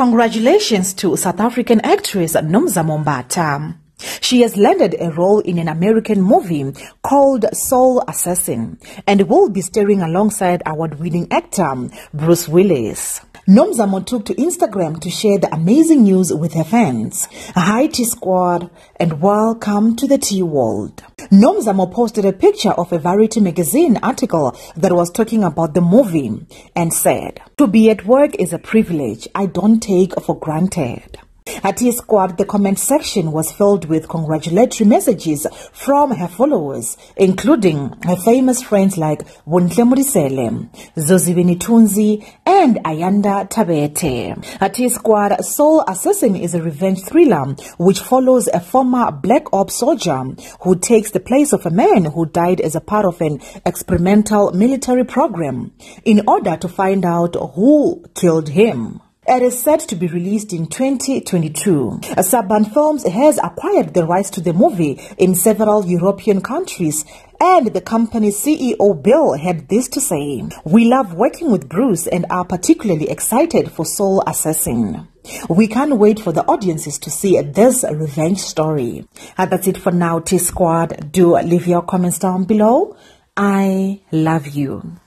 Congratulations to South African actress Nomzamo Mbatha. She has landed a role in an American movie called Soul Assassin and will be starring alongside award-winning actor Bruce Willis. Nomzamo took to Instagram to share the amazing news with her fans. Hi Tea Squad and welcome to the Tea World. Nomzamo posted a picture of a Variety magazine article that was talking about the movie and said, "To be at work is a privilege I don't take for granted." At Tea Squad, the comment section was filled with congratulatory messages from her followers, including her famous friends like Bontle Mdiselem, Zozibini Tunzi, and Ayanda Tabete. At Tea Squad, Soul Assassin is a revenge thriller which follows a former black ops soldier who takes the place of a man who died as a part of an experimental military program in order to find out who killed him. It is set to be released in 2022. Saban Films has acquired the rights to the movie in several European countries, and the company's CEO Bill had this to say: "We love working with Bruce and are particularly excited for Soul Assassin. We can't wait for the audiences to see this revenge story." And that's it for now, Tea Squad. Do leave your comments down below. I love you.